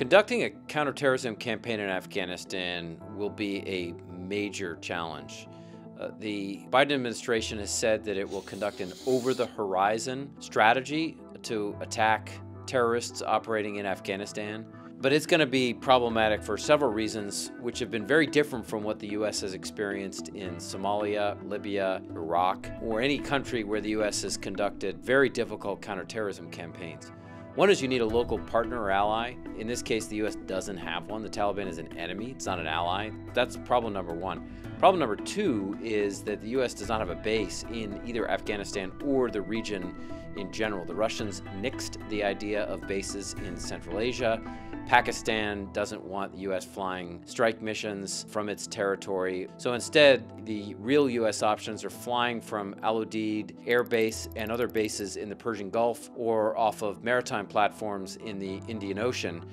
Conducting a counterterrorism campaign in Afghanistan will be a major challenge. The Biden administration has said that it will conduct an over-the-horizon strategy to attack terrorists operating in Afghanistan. But it's going to be problematic for several reasons, which have been very different from what the U.S. has experienced in Somalia, Libya, Iraq, or any country where the U.S. has conducted very difficult counterterrorism campaigns. One is you need a local partner or ally. In this case, the U.S. doesn't have one. The Taliban is an enemy. It's not an ally. That's problem number one. Problem number two is that the U.S. does not have a base in either Afghanistan or the region in general. The Russians nixed the idea of bases in Central Asia. Pakistan doesn't want the U.S. flying strike missions from its territory. So instead, the real U.S. options are flying from Al Udeid Air Base and other bases in the Persian Gulf or off of maritime platforms in the Indian Ocean.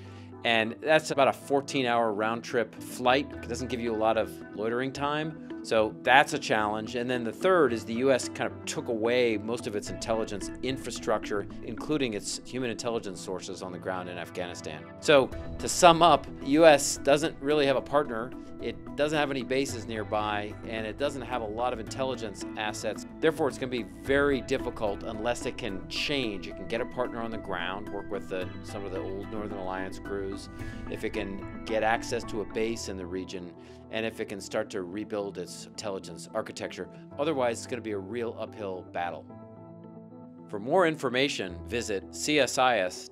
And that's about a 14-hour round-trip flight. It doesn't give you a lot of loitering time. So that's a challenge. And then the third is the U.S. kind of took away most of its intelligence infrastructure, including its human intelligence sources on the ground in Afghanistan. So to sum up, the U.S. doesn't really have a partner. It doesn't have any bases nearby, and it doesn't have a lot of intelligence assets. Therefore, it's going to be very difficult unless it can change. It can get a partner on the ground, work with some of the old Northern Alliance crews, if it can get access to a base in the region, and if it can start to rebuild its intelligence architecture. Otherwise, it's going to be a real uphill battle. For more information, visit csis.org.